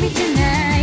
me tonight.